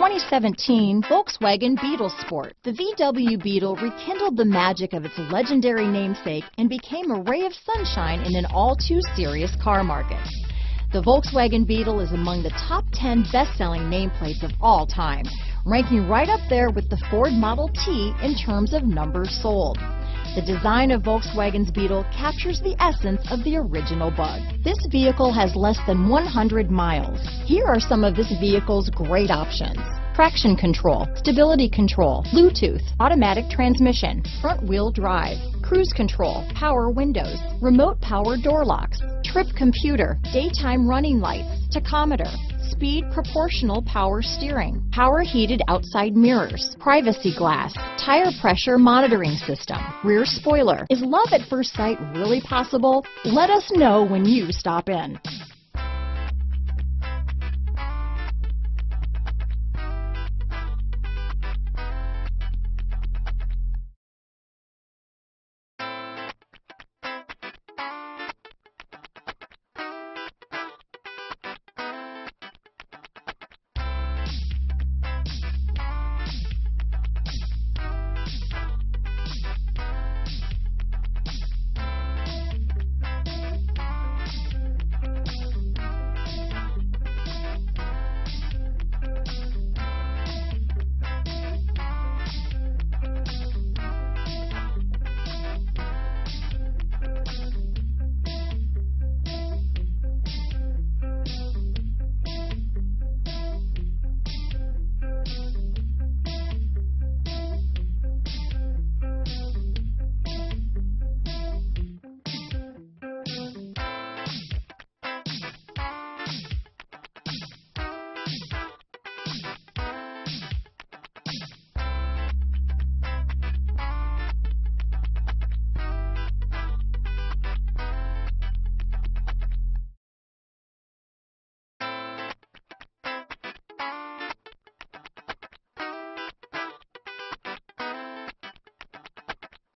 2017 Volkswagen Beetle Sport. The VW Beetle rekindled the magic of its legendary namesake and became a ray of sunshine in an all-too-serious car market. The Volkswagen Beetle is among the top 10 best-selling nameplates of all time, ranking right up there with the Ford Model T in terms of numbers sold. The design of Volkswagen's Beetle captures the essence of the original bug. This vehicle has less than 100 miles. Here are some of this vehicle's great options: traction control, stability control, Bluetooth, automatic transmission, front-wheel drive, cruise control, power windows, remote power door locks, trip computer, daytime running lights, tachometer, speed proportional power steering, power heated outside mirrors, privacy glass, tire pressure monitoring system, rear spoiler. Is love at first sight really possible? Let us know when you stop in.